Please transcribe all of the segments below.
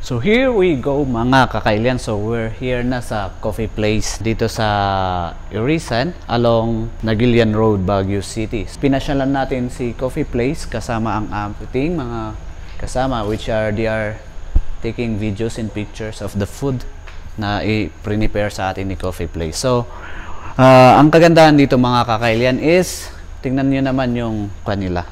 So here we go mga kakailan. So we're here na sa Coffee Place dito sa Irisan along Naguilian Road, Baguio City. Pinasyalan natin si Coffee Place kasama ang ating mga kasama, which are they are taking videos and pictures of the food na i-prepare sa atin ni Coffee Place. So ang kagandahan dito mga kakailan is tingnan niyo naman yung kanila.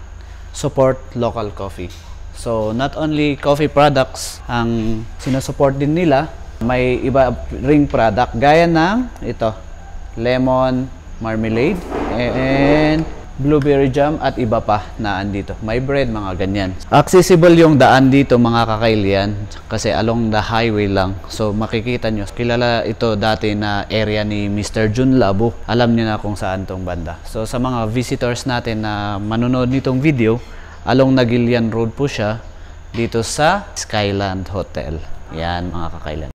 Support local coffee. So, not only coffee products ang sinusupport din nila, may iba ring product gaya ng ito, lemon marmalade and blueberry jam at iba pa na andito. May bread, mga ganyan. Accessible yung daan dito mga kakailan kasi along the highway lang. So, makikita nyo, kilala ito dati na area ni Mr. Jun Labo. Alam nyo na kung saan tong banda. So, sa mga visitors natin na manonood nitong video, along Naguilian Road po siya dito sa Skyland Hotel. Yan mga kakailan.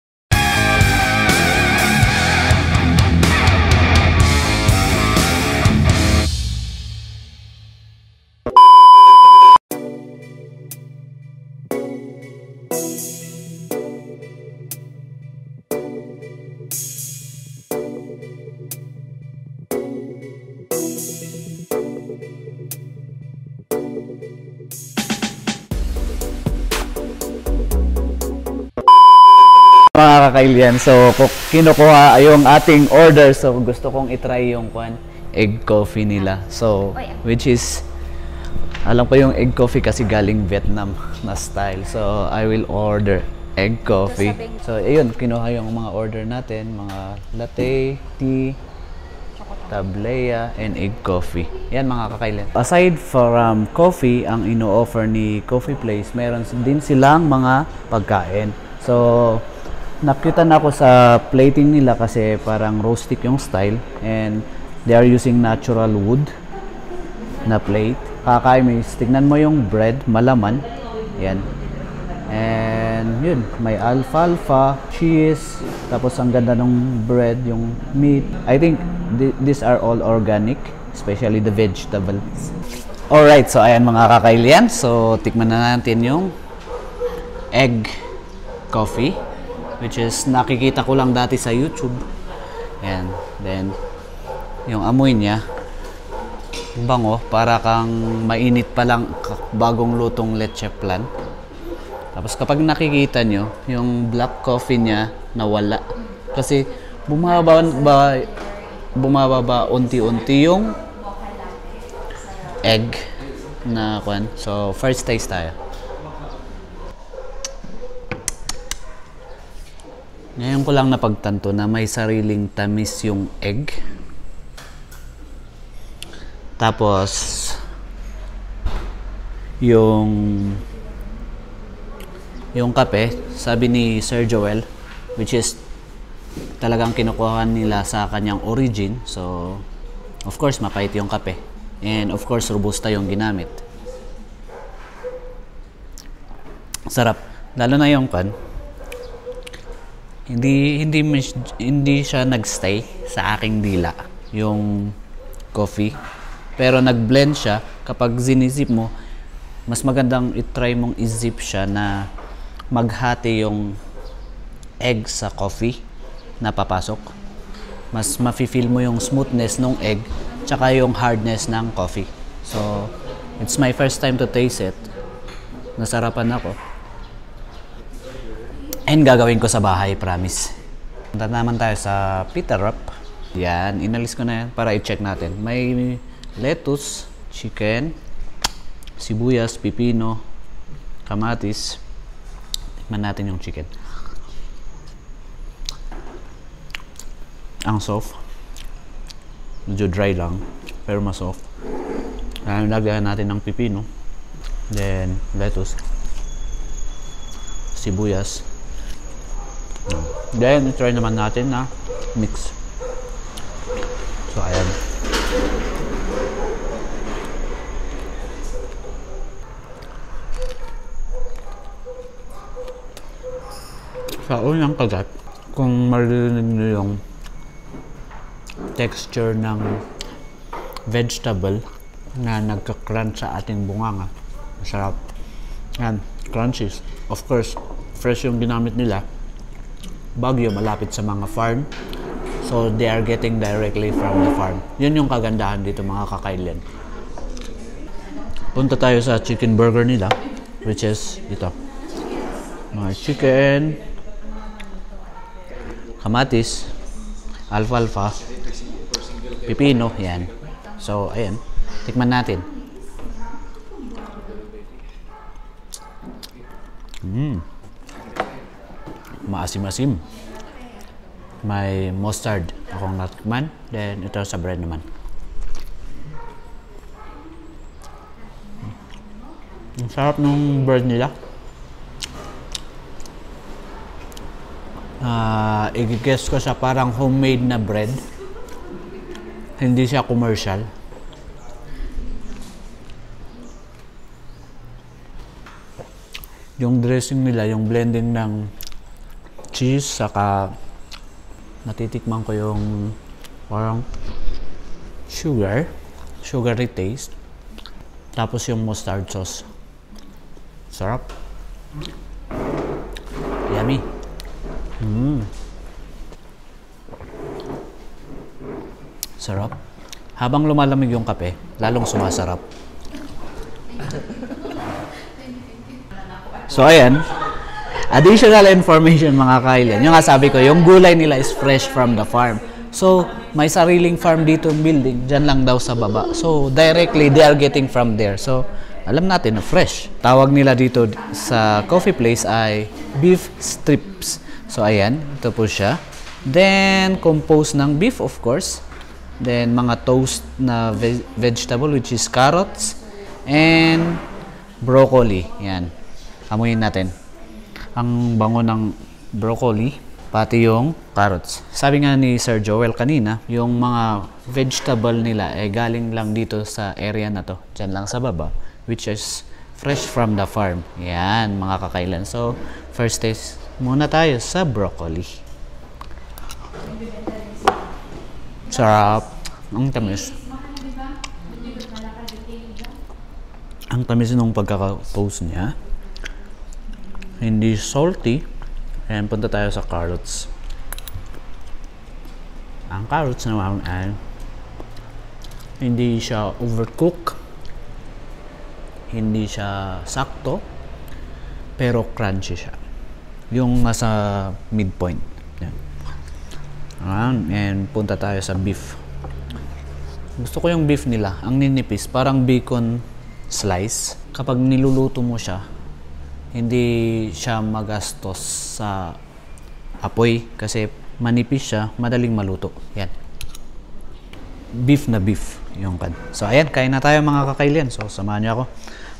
Mga kakailan, so kinukuha yung ating order, so gusto kong itry yung egg coffee nila, so which is alam ko yung egg coffee kasi galing Vietnam na style, so I will order egg coffee. So ayun, kinuha yung mga order natin, mga latte, tea, tableya, and egg coffee. Yan mga kakailan. Aside from coffee, ang ino-offer ni Coffee Place, meron din silang mga pagkain. So nakita na ako sa plating nila kasi parang roastic yung style and they are using natural wood na plate. Kakaimis, tignan mo yung bread, malaman. Yan. And yun, may alfalfa, cheese, tapos ang ganda ng bread, yung meat. I think these are all organic, especially the vegetables. Alright, so ayan mga kakailan. So tikman na natin yung egg coffee, which is nakikita ko lang dati sa YouTube. And then yung amoy niya bango, para kang mainit pa lang bagong lutong leche flan. Tapos kapag nakikita nyo yung black coffee niya nawala kasi bumababa unti-unti yung egg na kwan. So first taste tayo. Ngayon ko lang napagtanto na may sariling tamis yung egg. Tapos yung kape, sabi ni Sir Joel, which is talagang kinukuha nila sa kanyang origin. So of course mapait yung kape. And of course robusta yung ginamit. Sarap. Lalo na yung kan. Hindi siya nagstay sa aking dila yung coffee, pero nagblend siya. Kapag zinisip mo, mas magandang itry mong isip siya na maghati yung egg sa coffee na papasok. Mas mafi-feel mo yung smoothness ng egg tsaka yung hardness ng coffee. So it's my first time to taste it. Nasarapan ako. And gagawin ko sa bahay, promise. Punta naman tayo sa pita wrap. Yan, inalis ko na yan para i-check natin. May lettuce, chicken, sibuyas, pipino, kamatis. Tikman natin yung chicken. Ang soft. Medyo dry lang, pero mas soft. Lagyan natin ng pipino. Then, lettuce. Sibuyas. Then, try naman natin na mix. So, ayan. Sa unang kagat, kung maririnig nyo yung texture ng vegetable na nagka-crunch sa ating bunganga, masarap. And crunches, of course, fresh yung ginamit nila. Baguio, malapit sa mga farm. So, they are getting directly from the farm. Yun yung kagandahan dito, mga kakailan. Punta tayo sa chicken burger nila, which is ito. Mga chicken, kamatis, alfalfa, pipino, yan. So, ayan. Tikman natin. Maasim-asim. May mustard akong natikman. Then, ito sa bread naman. Ang sarap ng bread nila. I-guess ko sa parang homemade na bread. Hindi siya commercial. Yung dressing nila, yung blending ng cheese, saka natitikman ko yung parang sugar, sugary taste, tapos yung mustard sauce. Sarap. Yummy. Sarap. Habang lumalamig yung kape, lalong sumasarap. So, ayan. Additional information, mga kailan. Yung nga sabi ko, yung gulay nila is fresh from the farm. So, may sariling farm dito building. Diyan lang daw sa baba. So, directly, they are getting from there. So, alam natin na fresh. Tawag nila dito sa coffee place ay beef strips. So, ayan. Ito po siya. Then, composed ng beef, of course. Then, mga toast na vegetable, which is carrots and broccoli. Yan. Amuyin natin. Ang bango ng broccoli, pati yung carrots. Sabi nga ni Sir Joel kanina, yung mga vegetable nila ay galing lang dito sa area na to. Diyan lang sa baba, which is fresh from the farm. Yan, mga kakailan. So, first taste muna tayo sa broccoli. Sarap. Ang tamis. Ang tamis nung pagkaka-toast niya. Hindi salty. And punta tayo sa carrots. Ang carrots naman ay hindi siya overcook. Hindi siya sakto. Pero crunchy siya. Yung nasa midpoint. Yan. And punta tayo sa beef. Gusto ko yung beef nila. Ang ninipis. Parang bacon slice. Kapag niluluto mo siya, hindi siya magastos sa apoy kasi manipis siya, madaling maluto. Yan. Beef na beef yung kan. So, ayan, kain na tayo, mga kakailan. So, samahan niyo ako.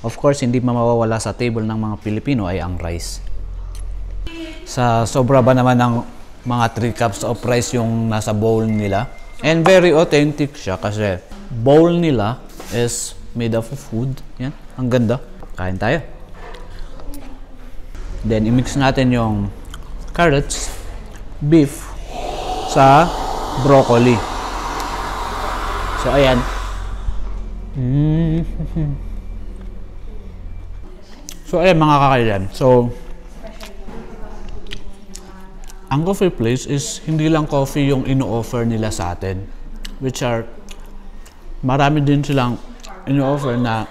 Of course, hindi mawawala sa table ng mga Pilipino ay ang rice. Sa sobra ba naman ng mga 3 cups of rice yung nasa bowl nila. And very authentic siya kasi bowl nila is made of food. Yan. Ang ganda. Kain tayo. Then, i-mix natin yung carrots, beef, sa broccoli. So, ayan. So, ayan, mga kakailan. So, ang coffee place is hindi lang coffee yung ino-offer nila sa atin. Which are, marami din silang ino-offer na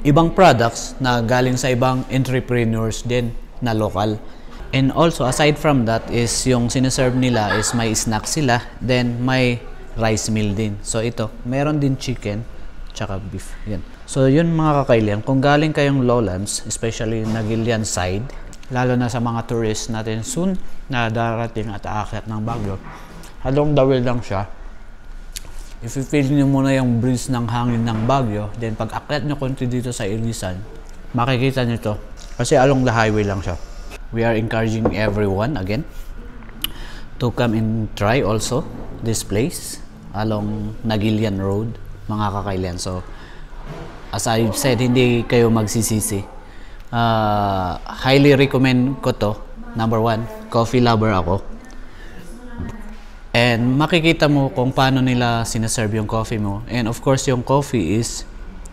ibang products na galing sa ibang entrepreneurs din na local. And also, aside from that is yung sinaserve nila is may snack sila, then may rice meal din. So ito, meron din chicken tsaka beef. Yan. So yun, mga kakailan, kung galing kayong lowlands, especially Naguilian side, lalo na sa mga tourists natin soon na darating at aakyat ng Baguio, halong dawil lang siya. If you feel nyo muna yung breeze ng hangin ng Baguio, then pag akyat nyo konti dito sa Irisan, makikita nyo to. Kasi along the highway lang siya. We are encouraging everyone again to come and try also this place along Naguilian Road, mga kakailan. So, as I've said, hindi kayo magsisisi. Highly recommend ko to. Number 1, coffee lover ako. And makikita mo kung paano nila sinaserve yung coffee mo. And of course, yung coffee is,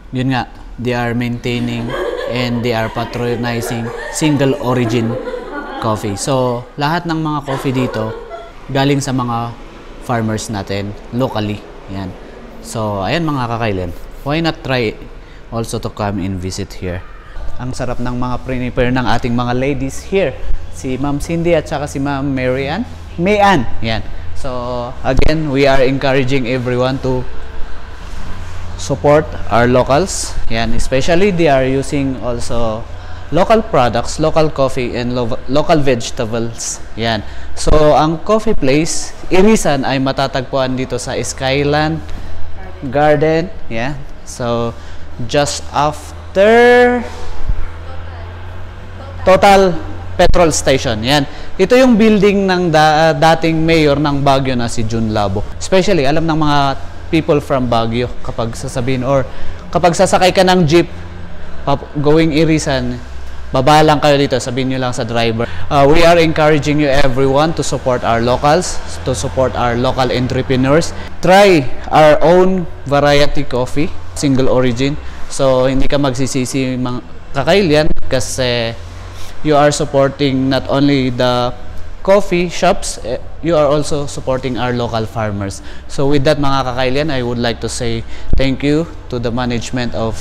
yun nga, they are maintaining and they are patronizing single origin coffee. So, lahat ng mga coffee dito galing sa mga farmers natin locally. Yan. So, ayan mga kakailan. Why not try also to come and visit here? Ang sarap ng mga prepare ng ating mga ladies here. Si Ma'am Cindy at saka si Ma'am Marian. Mayan. Yan. So, again, we are encouraging everyone to support our locals. Yan. Especially, they are using also local products, local coffee, and local vegetables. Yan. So, ang coffee place, Irisan, ay matatagpuan dito sa Skyland Garden. Yan. So, just after Total Petrol Station. Yan. Ito yung building ng dating mayor ng Baguio na si Jun Labo. Especially, alam ng mga people from Baguio kapag sasabihin or kapag sasakay ka ng jeep going Irisan, baba lang kayo dito. Sabihin nyo lang sa driver. We are encouraging you everyone to support our locals, to support our local entrepreneurs. Try our own variety coffee, single origin. So, hindi ka magsisisi mga kakailan kasi you are supporting not only the coffee shops, you are also supporting our local farmers. So with that mga kakailan, I would like to say thank you to the management of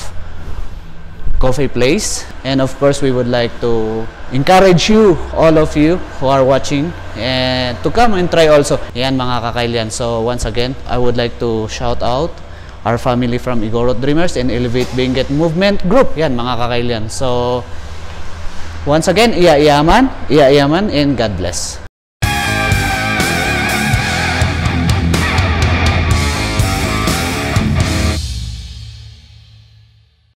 Coffee Place. And of course, we would like to encourage you, all of you who are watching, and to come and try also. Yan mga kakailan. So once again, I would like to shout out our family from Igorot Dreamers and Elevate Benguet Movement Group. Yan mga kakailan. So once again, iya-iyaman, and God bless.